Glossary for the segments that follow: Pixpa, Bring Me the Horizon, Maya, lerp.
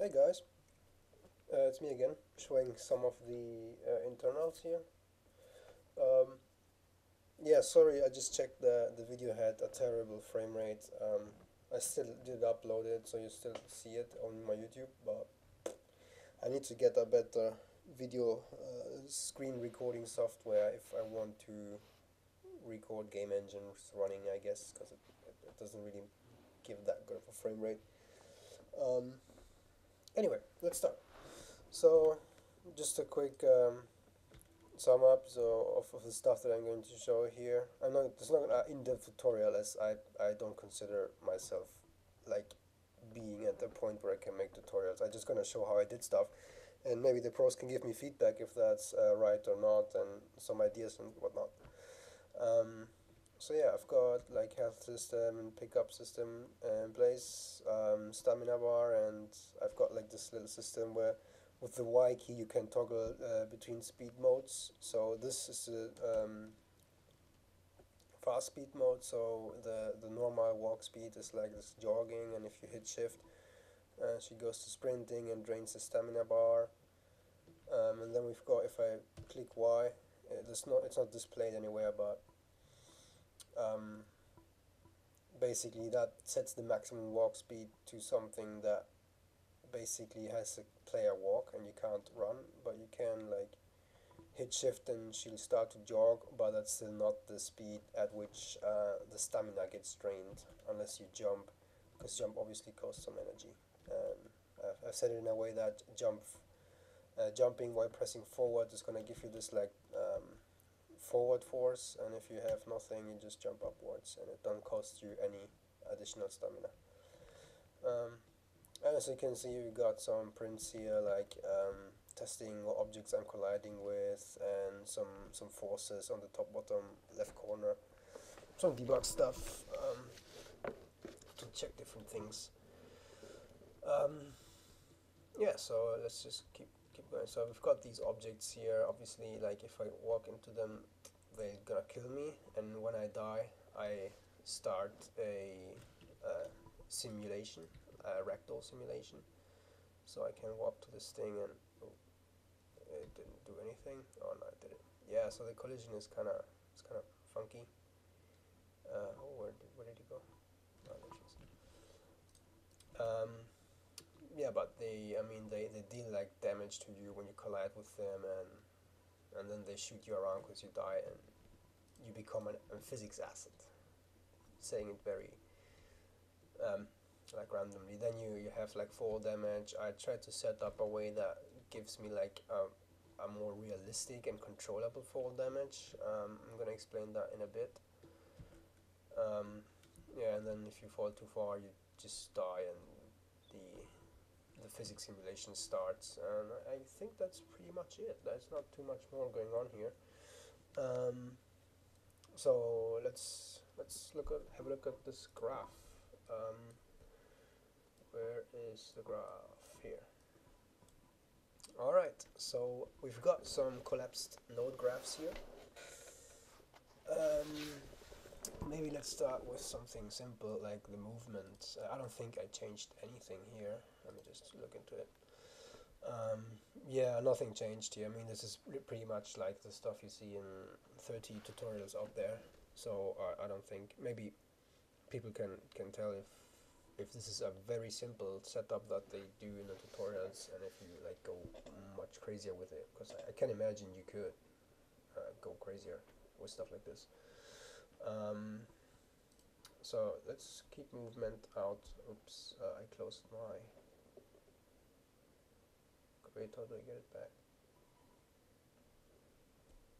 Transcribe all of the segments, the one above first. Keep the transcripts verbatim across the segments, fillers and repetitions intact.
Hey guys, uh, it's me again, showing some of the uh, internals here. Um, yeah, sorry, I just checked the, the video had a terrible frame rate. Um, I still did upload it, so you still see it on my YouTube, but I need to get a better video uh, screen recording software if I want to record game engines running, I guess, because it, it, it doesn't really give that good of a frame rate. Um, Anyway, let's start. So, just a quick um, sum up so of, of the stuff that I'm going to show here. I'm not, it's not an in-depth tutorial, as I, I don't consider myself like being at the point where I can make tutorials. I'm just going to show how I did stuff, and maybe the pros can give me feedback if that's uh, right or not, and some ideas and whatnot. Um, so yeah, I've got like health system and pickup system in place, um, stamina bar, and I've got like this little system where with the Y key you can toggle uh, between speed modes. So this is the um, fast speed mode, so the, the normal walk speed is like this jogging, and if you hit shift uh, she goes to sprinting and drains the stamina bar. Um, and then we've got, if I click Y, it's not, it's not displayed anywhere, but Um, basically that sets the maximum walk speed to something that basically has a player walk and you can't run, but you can like hit shift and she'll start to jog, but that's still not the speed at which uh, the stamina gets drained unless you jump, because jump obviously costs some energy. Um, I've said it in a way that jump, uh, jumping while pressing forward is going to give you this like um, forward force, and if you have nothing you just jump upwards and it don't cost you any additional stamina. Um, and as you can see, we got some prints here like um, testing what objects I'm colliding with, and some some forces on the top bottom left corner, some debug stuff um, to check different things. Um, yeah, so let's just keep keep going. So we've got these objects here. Obviously, like if I walk into them they're gonna kill me, and when I die I start a uh, simulation, a ragdoll simulation. So I can walk to this thing and oh, it didn't do anything. Oh no, it didn't. Yeah, so the collision is kind of it's kind of funky. Uh, oh, where did, where did it go? Oh, there it is. Um, Yeah, but they, I mean, they, they deal like damage to you when you collide with them, and and then they shoot you around because you die, and you become an, a physics asset. Saying it very, um, like randomly. Then you, you have like four damage. I tried to set up a way that gives me like a, a more realistic and controllable fall damage. Um, I'm gonna explain that in a bit. Um, yeah, and then if you fall too far, you just die, and the the physics simulation starts, and I think that's pretty much it. There's not too much more going on here. Um, so let's let's look at have a look at this graph. Um, where is the graph here? All right, so we've got some collapsed node graphs here. Um, maybe let's start with something simple like the movement. I don't think I changed anything here. Let me just look into it. Um, yeah, nothing changed here. I mean, this is pretty much like the stuff you see in thirty tutorials out there. So uh, I don't think, maybe people can can tell if if this is a very simple setup that they do in the tutorials, and if you like go much crazier with it, because I, I can imagine you could uh, go crazier with stuff like this. Um, so let's keep movement out. Oops, uh, I closed my. Wait, how do I get it back?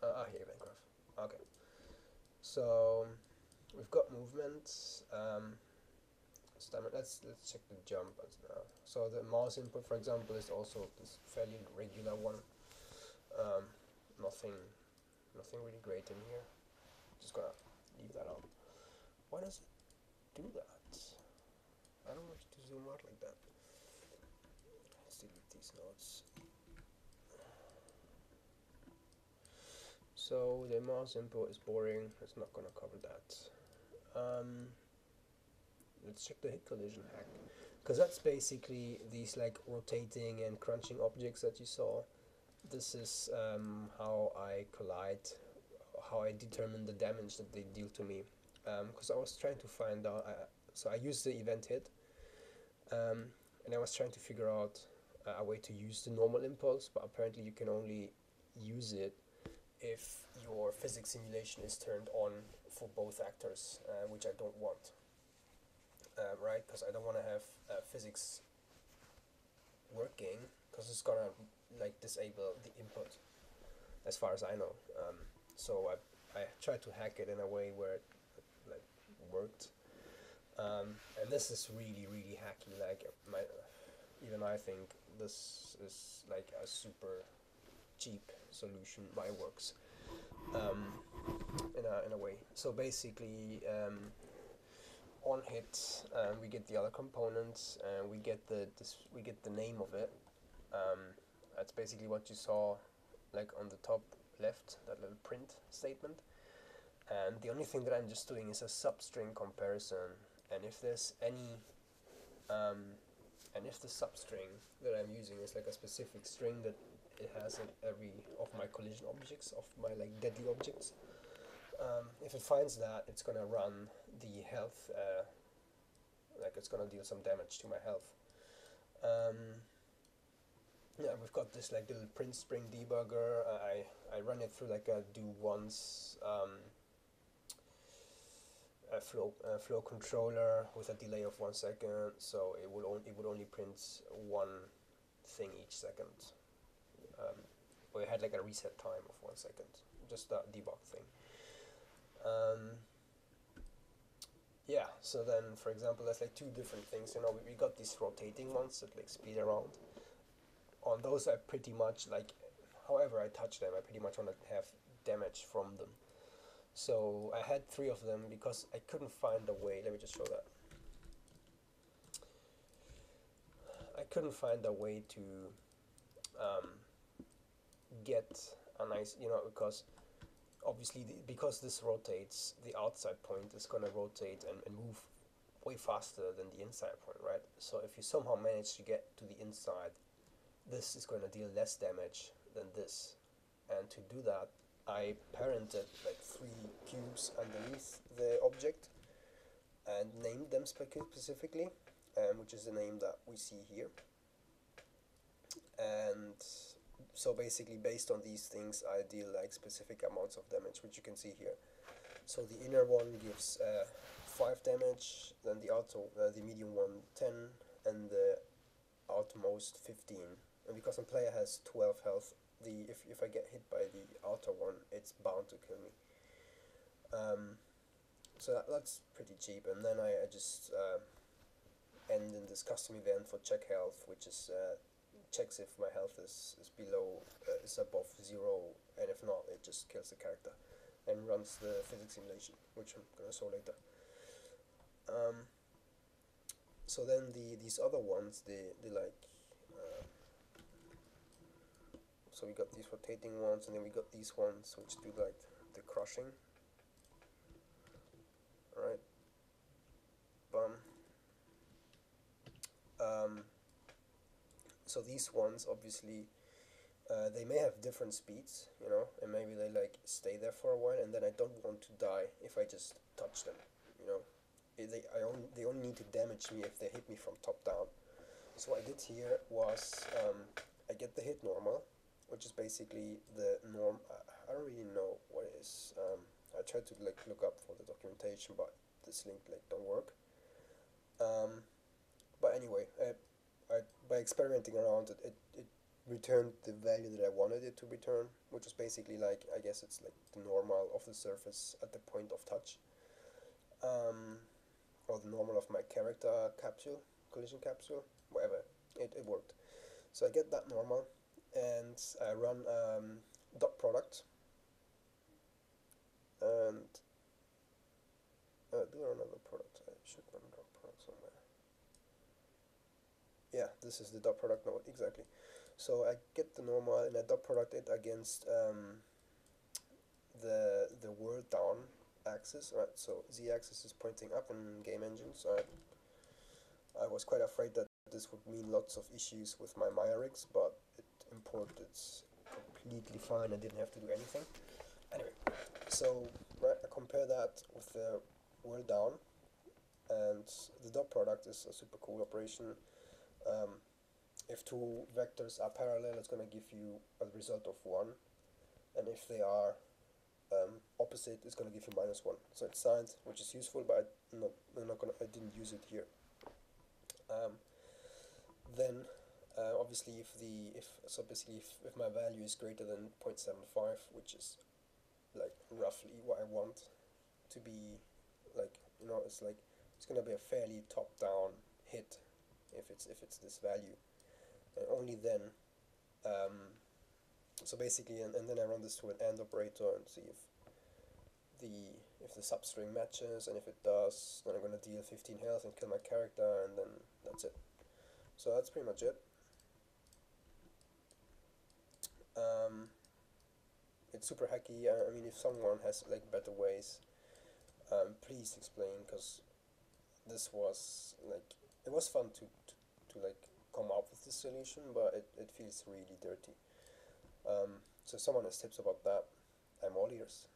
Uh, ah, here, event graph. Okay. So we've got movement. Um, stamina. Let's let's check the jump now. So the mouse input, for example, is also this fairly regular one. Um, nothing, nothing really great in here. Just gonna leave that out. Why does it do that? I don't want you to zoom out like that. Let's delete these nodes. So the mouse input is boring. It's not gonna cover that. Um, let's check the hit collision hack. because that's basically these like rotating and crunching objects that you saw. This is um, how I collide, how I determine the damage that they deal to me, because um, I was trying to find out, I, so I used the event hit, um, and I was trying to figure out uh, a way to use the normal impulse, but apparently you can only use it if your physics simulation is turned on for both actors, uh, which I don't want, uh, right? Because I don't want to have uh, physics working, because it's gonna like disable the input, as far as I know. Um, so I I tried to hack it in a way where it like worked, um, and this is really really hacky. Like my, even I think this is like a super cheap solution by works, um, in a in a way. So basically, um, on hit, um, we get the other components, and we get the this, we get the name of it. Um, that's basically what you saw, like on the top left, that little print statement. And the only thing that I'm just doing is a substring comparison. And if there's any, um, and if the substring that I'm using is like a specific string that it has in every of my collision objects, of my like deadly objects, um, if it finds that, it's gonna run the health, uh, like it's gonna deal some damage to my health. Um, yeah, we've got this like little print spring debugger. I I run it through like a do once um, a flow uh, flow controller with a delay of one second, so it will only it would only print one thing each second. Um, we had like a reset time of one second, just that debug thing. Um, yeah, so then for example, there's like two different things. You know, we, we got these rotating ones that like speed around. On those, I pretty much like, however I touch them, I pretty much want to have damage from them. So I had three of them because I couldn't find a way. Let me just show that. I couldn't find a way to um, get a nice, you know, because obviously the, because this rotates, the outside point is going to rotate and, and move way faster than the inside point, right? So if you somehow manage to get to the inside, this is going to deal less damage than this. And to do that, I parented like three cubes underneath the object and named them specifically, um, which is the name that we see here. And so basically based on these things, I deal like specific amounts of damage, which you can see here. So the inner one gives uh, five damage, then the outer, uh, the medium one ten, and the outmost fifteen. And because my player has twelve health, the if, if I get hit by the outer one, it's bound to kill me. Um, so that, that's pretty cheap. And then I, I just uh, end in this custom event for check health, which is uh, checks if my health is, is below, uh, is above zero, and if not, it just kills the character and runs the physics simulation, which I'm gonna show later. Um, so then the these other ones, they, they like, uh, so we got these rotating ones, and then we got these ones which do like the crushing, right? Bum. Um, So these ones, obviously, uh, they may have different speeds, you know, and maybe they like stay there for a while, and then I don't want to die if I just touch them, you know. They I only they only need to damage me if they hit me from top down. So what I did here was um, I get the hit normal, which is basically the norm. I don't really know what it is. Um, I tried to like look up for the documentation, but this link like don't work. Um, but anyway. Uh, I, by experimenting around it, it, it returned the value that I wanted it to return, which was basically like, I guess it's like the normal of the surface at the point of touch, um, or the normal of my character capsule, collision capsule, whatever, it, it worked. So I get that normal, and I run um, dot product, and uh, do I run another product? I should run dot product somewhere. Yeah, this is the dot product node, exactly. So I get the normal, and I dot product it against um, the the world down axis, right? So z axis is pointing up in game engine, so I, I was quite afraid that this would mean lots of issues with my Maya rigs, but it imported completely fine. I didn't have to do anything. Anyway, so right, I compare that with the whirl down, and the dot product is a super cool operation. Um, if two vectors are parallel, it's going to give you a result of one, and if they are um, opposite, it's going to give you minus one. So it's signed, which is useful, but I, no, I'm not gonna, I didn't use it here. Um, then uh, obviously if the if so basically if, if my value is greater than zero point seven five, which is like roughly what I want to be, like, you know, it's like it's gonna be a fairly top-down hit if it's if it's this value, and only then um, so basically and, and then I run this through an AND operator and see if the if the substring matches, and if it does, then I'm gonna deal fifteen health and kill my character, and then that's it. So that's pretty much it. Um, it's super hacky. I, I mean, if someone has like better ways, um, please explain, because this was like it was fun to, to to like come up with this solution, but it it feels really dirty. Um, so if someone has tips about that, I'm all ears.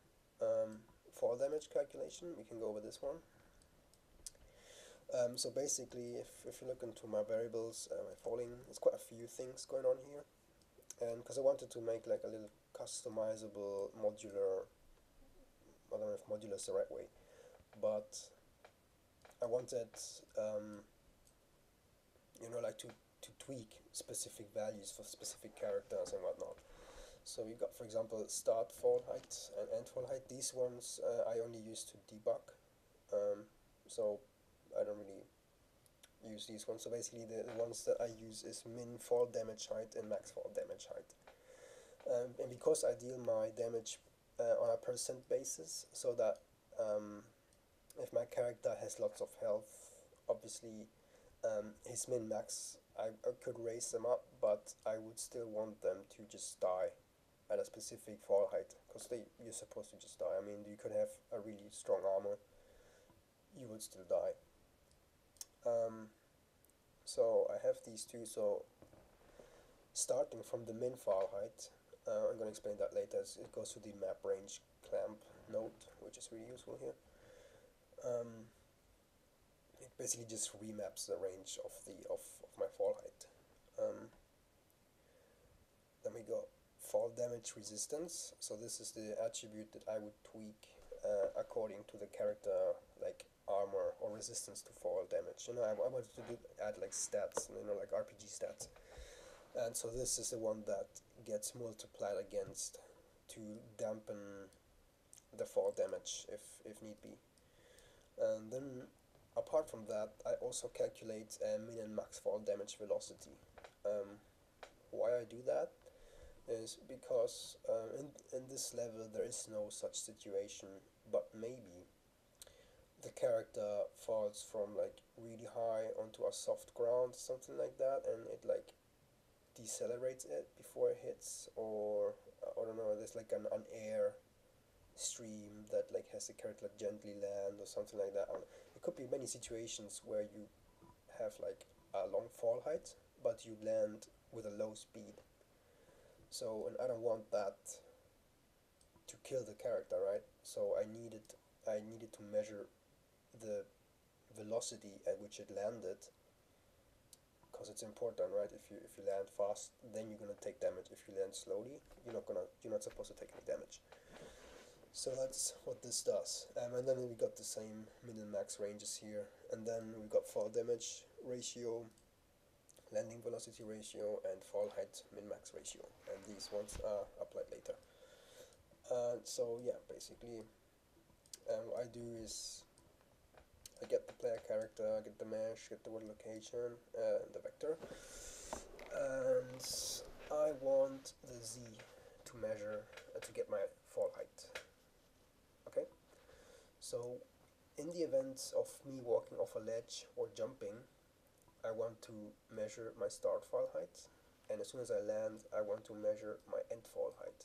Um, fall damage calculation, we can go with this one. Um, so basically, if, if you look into my variables, uh, my falling, there's quite a few things going on here, and because I wanted to make like a little customizable modular, I don't know if modular is the right way, but I wanted, um, you know, like to, to tweak specific values for specific characters and whatnot. So we got, for example, start fall height and end fall height. These ones uh, I only use to debug, um, so I don't really use these ones. So basically the, the ones that I use is min fall damage height and max fall damage height. Um, and because I deal my damage uh, on a percent basis, so that um, if my character has lots of health, obviously um, his min max, I, I could raise them up, but I would still want them to just die at a specific fall height, because they you're supposed to just die. I mean, you could have a really strong armor, you would still die. Um, so I have these two, so starting from the min file height, uh, I'm going to explain that later, as it goes to the map range clamp node, which is really useful here. Um, it basically just remaps the range of the of, of my fall height. Um, then we got fall damage resistance, so this is the attribute that I would tweak uh, according to the character, like armor or resistance to fall damage. You know, I, I wanted to do, add like stats, you know, like R P G stats, and so this is the one that gets multiplied against to dampen the fall damage if if need be. And then apart from that, I also calculate uh, min and max fall damage velocity. Um, why I do that is because uh, in in this level there is no such situation, but maybe the character falls from like really high onto a soft ground, something like that, and it like decelerates it before it hits, or uh, I don't know, there's like an, an air stream that like has the character like gently land or something like that. And it could be many situations where you have like a long fall height, but you land with a low speed. So, and I don't want that to kill the character, right? So I needed I needed to measure the velocity at which it landed, because it's important, right? If you if you land fast, then you're gonna take damage. If you land slowly, you're not gonna you're not supposed to take any damage. So that's what this does. Um, and then we got the same min and max ranges here, and then we got fall damage ratio, landing velocity ratio, and fall height min max ratio. And these ones are applied later. Uh, so yeah, basically. And what I do is I get the player character, I get the mesh, get the world location, uh, and the vector, and I want the Z to measure uh, to get my fall height. Okay, so in the event of me walking off a ledge or jumping, I want to measure my start fall height, and as soon as I land, I want to measure my end fall height.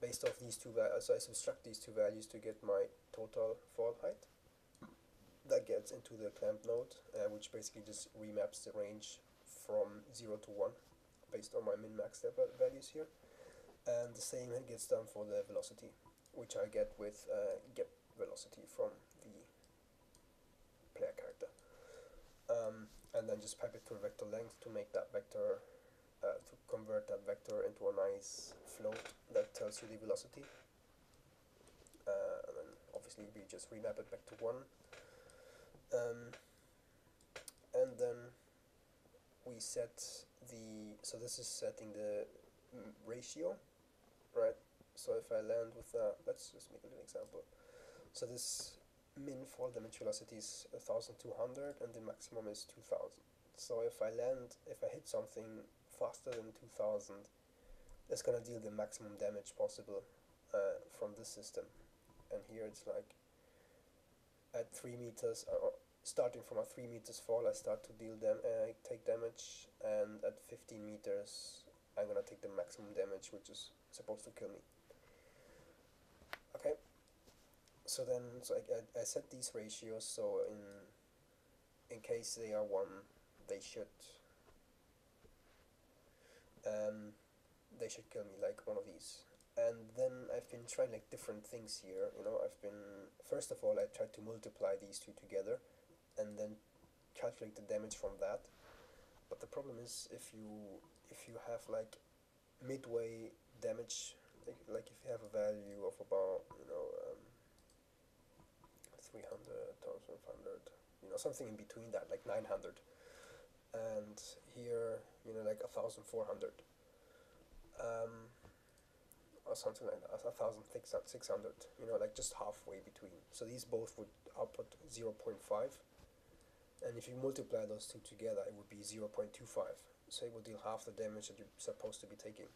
Based off these two values, so I subtract these two values to get my total fall height. that gets into the clamp node, uh, which basically just remaps the range from zero to one based on my min-max values here. And the same gets done for the velocity, which I get with uh, get velocity from the player character. Um, and then just pipe it to a vector length to make that vector, uh, to convert that vector into a nice float that tells you the velocity. Uh, and then obviously we just remap it back to one. Um, and then we set the, so this is setting the mm, ratio, right? So if I land with that, let's just make a little example. So this min for the velocity is one thousand two hundred and the maximum is two thousand. So if I land, if I hit something faster than two thousand, that's gonna deal the maximum damage possible uh, from this system. And here it's like at three meters, uh, starting from a three meters fall, I start to deal them, uh, take damage, and at fifteen meters, I'm gonna take the maximum damage, which is supposed to kill me. Okay. So then, so I, I set these ratios so in in case they are one, they should um they should kill me, like one of these. And then I've been trying like different things here. You know, I've been first of all I tried to multiply these two together, and then calculate the damage from that. But the problem is if you if you have like midway damage, like like if you have a value of about you know. Um, three hundred, one thousand five hundred, you know, something in between that, like nine hundred, and here, you know, like one thousand four hundred, um, or something like that, one thousand six hundred, you know, like just halfway between. So these both would output zero point five, and if you multiply those two together, it would be zero point two five, so it would deal half the damage that you're supposed to be taking.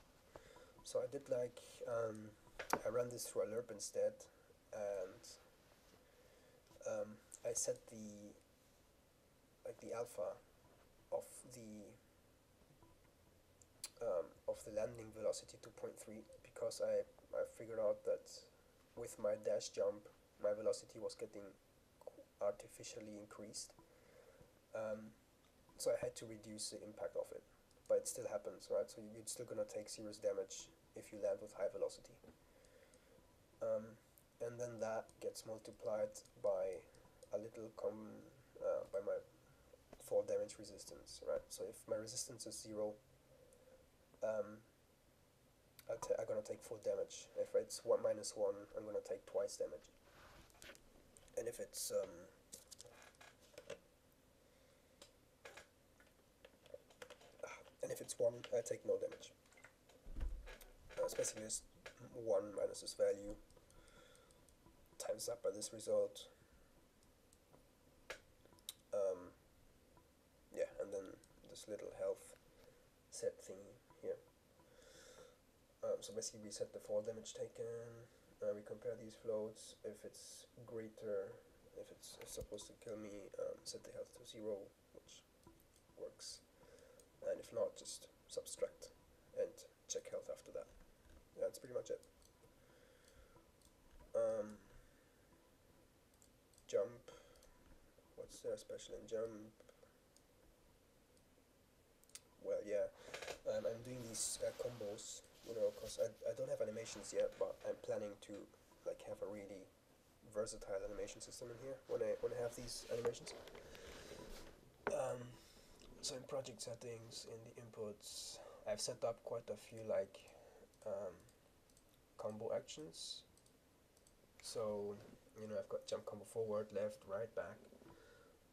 So I did like, um, I ran this through a lerp instead, and Um, I set the like the alpha of the um, of the landing velocity to point three, because I, I figured out that with my dash jump my velocity was getting artificially increased, um, so I had to reduce the impact of it, but it still happens, right? So you're still gonna take serious damage if you land with high velocity. Um, and then that gets multiplied by a little com uh, by my fall damage resistance, right? So if my resistance is zero, um, I I'm gonna take full damage. If it's one minus one, I'm gonna take twice damage. And if it's um, and if it's one, I take no damage. Uh, it's basically just one minus this value, times up by this result, um, yeah, and then this little health set thing here. Um, so basically we set the fall damage taken, uh, we compare these floats. If it's greater, if it's supposed to kill me, um, set the health to zero, which works, and if not, just subtract and check health after that. That's pretty much it. Um, Jump, what's there special in jump? Well, yeah, um, I'm doing these uh, combos, you know, because I, I don't have animations yet, but I'm planning to like have a really versatile animation system in here when I, when I have these animations. Um, so in project settings, in the inputs, I've set up quite a few like um, combo actions. So, you know, I've got jump combo forward, left, right, back.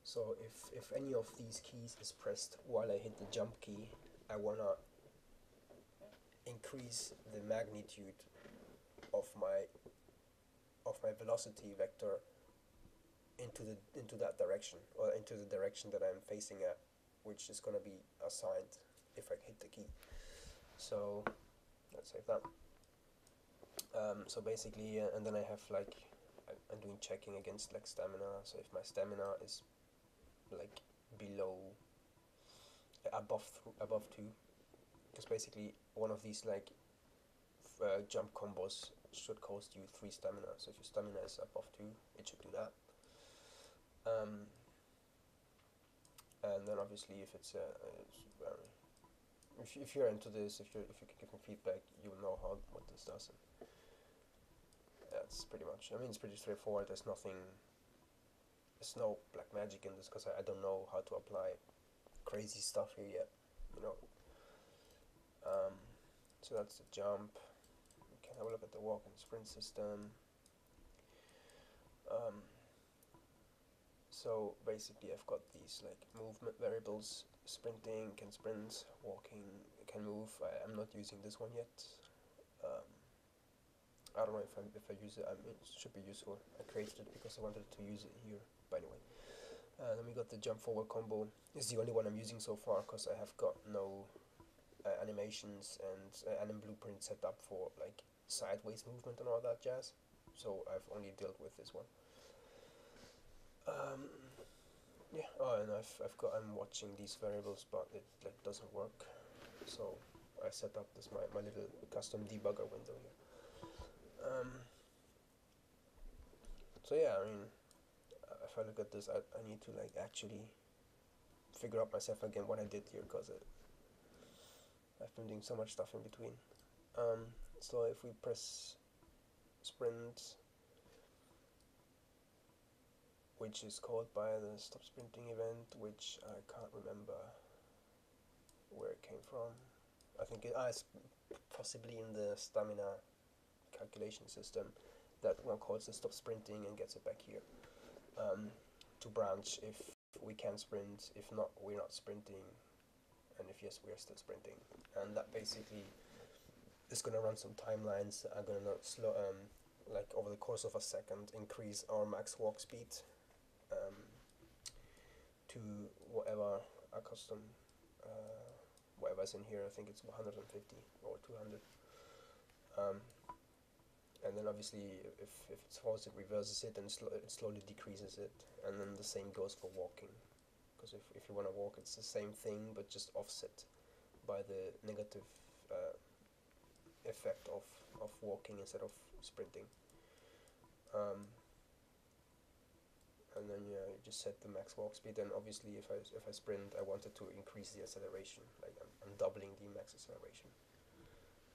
So if, if any of these keys is pressed while I hit the jump key, I wanna increase the magnitude of my of my velocity vector into the into that direction, or into the direction that I'm facing at, which is gonna be assigned if I hit the key. So let's save that. Um, so basically, uh, and then I have like, I'm doing checking against like stamina. So if my stamina is like below, above th above two, because basically one of these like f uh, jump combos should cost you three stamina. So if your stamina is above two, it should do that. Um, and then obviously if it's, uh, it's very, if, if you're into this, if you if you can give me feedback, you'll know how what this does. And that's pretty much. I mean, it's pretty straightforward. There's nothing. There's no black magic in this because I, I don't know how to apply crazy stuff here yet. You know. Um, so that's the jump. We can have a look at the walk and sprint system. Um, so basically I've got these like movement variables, sprinting, can sprint, walking, can move. I, I'm not using this one yet. Um, I don't know if I, if I use it, I mean, it should be useful. I created it because I wanted to use it here, by the way. Uh, then we got the jump forward combo. It's the only one I'm using so far because I have got no uh, animations and uh, anim blueprint set up for like sideways movement and all that jazz. So I've only dealt with this one. Um, yeah. Oh, and I've I've got I'm watching these variables, but it like doesn't work. So I set up this my my little custom debugger window here. Um. So yeah, I mean, if I look at this, I I need to like actually figure out myself again what I did here because I've been doing so much stuff in between. Um. So if we press sprint, which is called by the stop sprinting event, which I can't remember where it came from. I think it, ah, it's possibly in the stamina calculation system that one calls the stop sprinting and gets it back here um, to branch if we can sprint, if not we're not sprinting, and if yes we're still sprinting. And that basically is gonna run some timelines. I'm gonna slow um like over the course of a second increase our max walk speed um, to whatever a custom uh, whatever's in here. I think it's one hundred fifty or two hundred. Um, and then obviously if if it's false, it reverses it and sl it slowly decreases it. And then the same goes for walking, because if if you want to walk, it's the same thing but just offset by the negative Uh, effect of, of walking instead of sprinting. Um, and then yeah, you just set the max walk speed, and obviously if I, if I sprint, I wanted to increase the acceleration, like I'm, I'm doubling the max acceleration.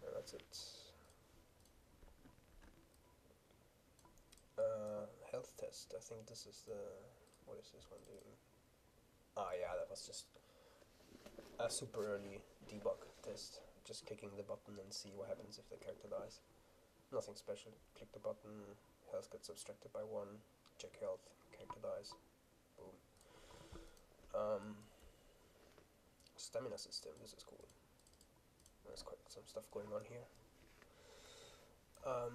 And that's it. Uh, health test, I think this is the, what is this one doing? Ah yeah, that was just a super early debug test. Just clicking the button and see what happens if the character dies. Nothing special. Click the button, health gets subtracted by one, check health, character dies. Boom. Um, stamina system, this is cool. There's quite some stuff going on here. Um,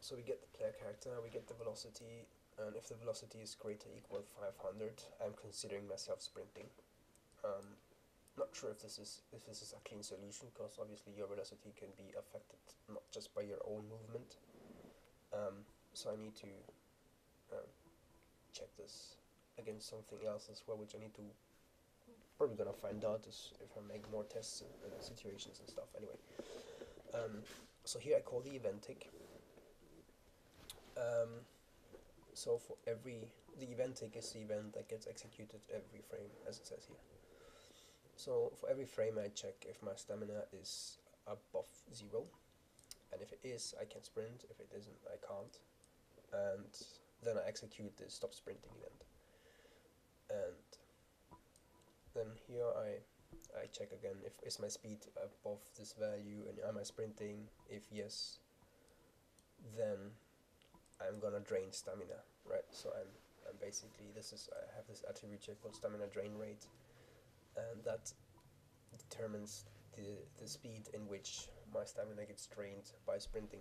so we get the player character, we get the velocity, and if the velocity is greater or equal to five hundred, I'm considering myself sprinting. Um, Not sure if this is if this is a clean solution, because obviously your velocity can be affected not just by your own movement. Um, so I need to um, check this against something else as well, which I need to probably gonna find out is if I make more tests and uh, situations and stuff. Anyway, um, so here I call the event tick. Um, so for every the event tick is the event that gets executed every frame, as it says here. So for every frame I check if my stamina is above zero, and if it is, I can sprint, if it isn't, I can't. And then I execute the stop sprinting event. And then here I I check again if is my speed above this value and am I sprinting. If yes, then I'm gonna drain stamina, right? So I'm I'm basically this is I have this attribute here called stamina drain rate. And that determines the, the speed in which my stamina gets drained by sprinting.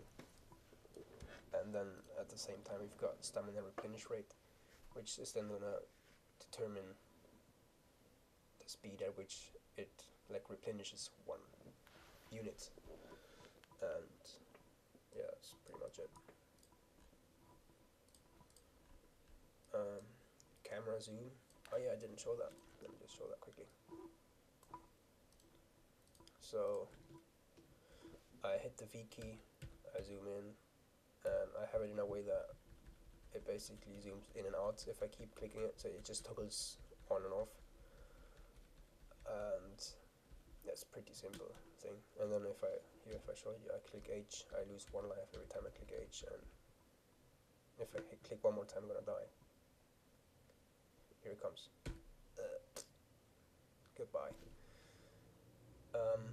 And then at the same time we've got stamina replenish rate, which is then gonna determine the speed at which it like replenishes one unit. And yeah, that's pretty much it. Um, camera zoom. Oh yeah, I didn't show that. Let me just show that quickly. So I hit the V key, I zoom in, and I have it in a way that it basically zooms in and out if I keep clicking it, so it just toggles on and off. And that's pretty simple thing. And then if I here if I show you, I click H, I lose one life every time I click H, and if I hit click one more time, I'm gonna die. Here it comes. Uh, goodbye. Um,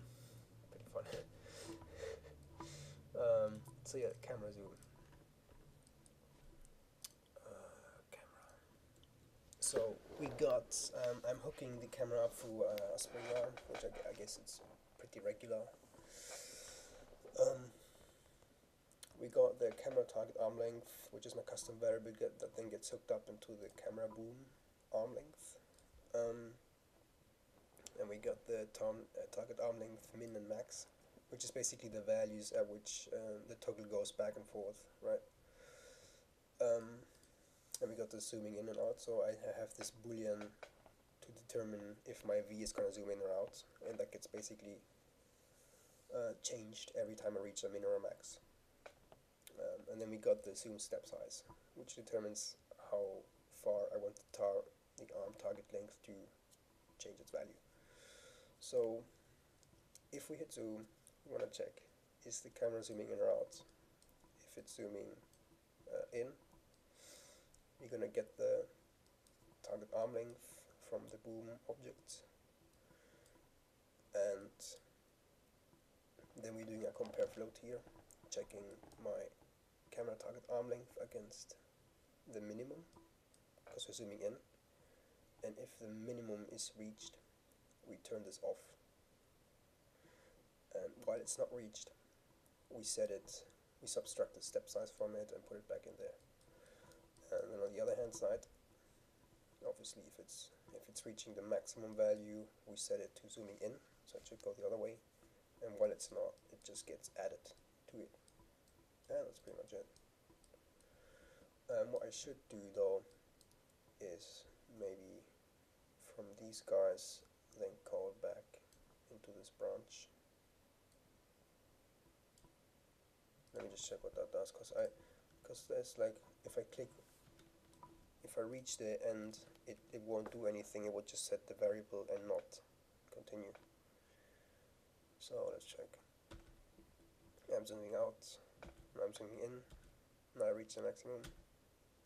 pretty fun. um, so yeah, camera zoom. So we got, um, I'm hooking the camera up through uh, a spring arm, which I, I guess it's pretty regular. Um, we got the camera target arm length, which is my custom variable get, that then gets hooked up into the camera boom arm length. Um, and we got the tom, uh, target arm length min and max, which is basically the values at which uh, the toggle goes back and forth, right? Um, And we got the zooming in and out, so I have this boolean to determine if my V is going to zoom in or out, and that gets basically uh, changed every time I reach a min or a max. Um, and then we got the zoom step size, which determines how far I want the, tar the arm target length to change its value. So if we hit zoom, we want to check, is the camera zooming in or out? If it's zooming uh, in, you're going to get the target arm length from the boom object, and then we're doing a compare float here, checking my camera target arm length against the minimum, because we're zooming in, and if the minimum is reached, we turn this off, and while it's not reached, we set it, we subtract the step size from it and put it back in there. And then on the other hand side, obviously if it's if it's reaching the maximum value, we set it to zooming in, so it should go the other way, and while it's not, it just gets added to it. And that's pretty much it. Um, what I should do though is maybe from these guys then call back into this branch. Let me just check what that does, because I because there's like, if I click, if I reach the end, it, it won't do anything, it will just set the variable and not continue. So let's check. I'm zooming out, I'm zooming in, now I reach the maximum,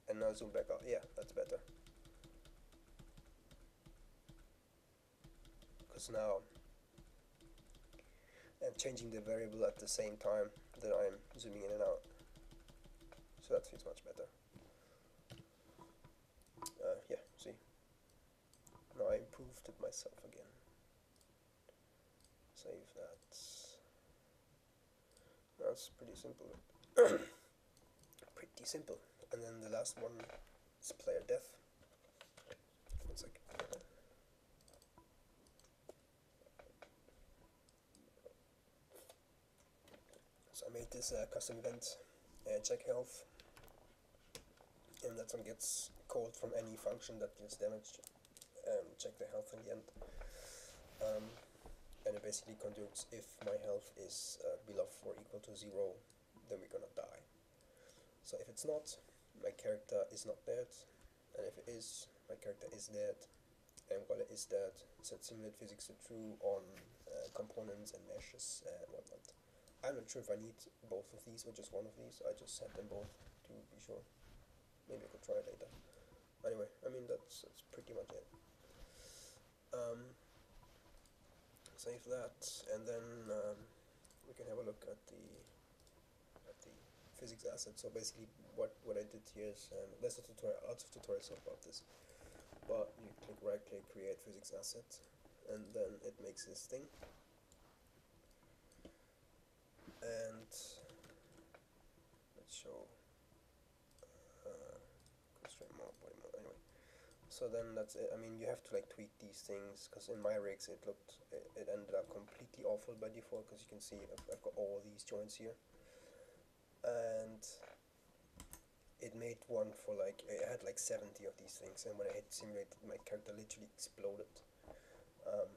and now zoom back out. Yeah, that's better. Because now I'm changing the variable at the same time that I'm zooming in and out. So that feels much better. Uh, yeah, see? Now I improved it myself again. Save that. That's pretty simple. Pretty simple. And then the last one is player death. One sec. So I made this uh, custom event, uh, check health. And that one gets called from any function that deals damage. Um, check the health in the end. Um, and it basically conducts, if my health is uh, below or equal to zero, then we're gonna die. So if it's not, my character is not dead. And if it is, my character is dead. And while it is dead, set simulate physics to true on uh, components and meshes and whatnot. I'm not sure if I need both of these or just one of these. I just set them both to be sure. Maybe I could try it later. Anyway, I mean, that's, that's pretty much it. Um, save that, and then um, we can have a look at the at the physics asset. So basically, what what I did here is um, there's a tutorial, lots of tutorials about this. But you click right click, create physics asset, and then it makes this thing. And let's show. So then that's it. I mean, you have to like tweak these things, because in my rigs it looked, it, it ended up completely awful by default, because you can see I've, I've got all these joints here, and it made one for like, I had like seventy of these things, and when I hit simulate, my character literally exploded. Um,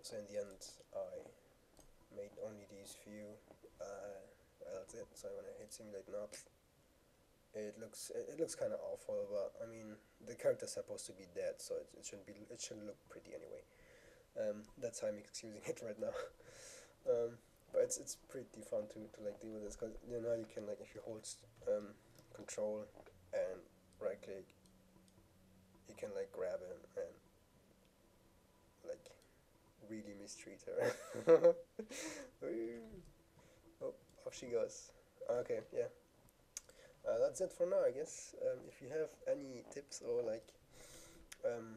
so in the end I made only these few. Uh, well, that's it. So when I hit simulate now, It looks it looks kind of awful, but I mean the character's supposed to be dead, so it, it shouldn't be it shouldn't look pretty anyway. Um, that's how I'm excusing it right now. um, but it's it's pretty fun to to like deal with this, because you know you can, like, if you hold um, control and right click, you can like grab him and like really mistreat her. Oh, off she goes. Okay, yeah. Uh, that's it for now, I guess. Um, if you have any tips or like um,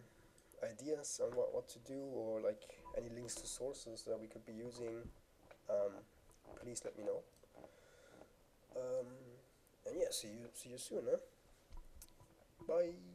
ideas on what, what to do, or like any links to sources that we could be using, um, please let me know. Um, and yeah, see you see you soon, huh? Bye.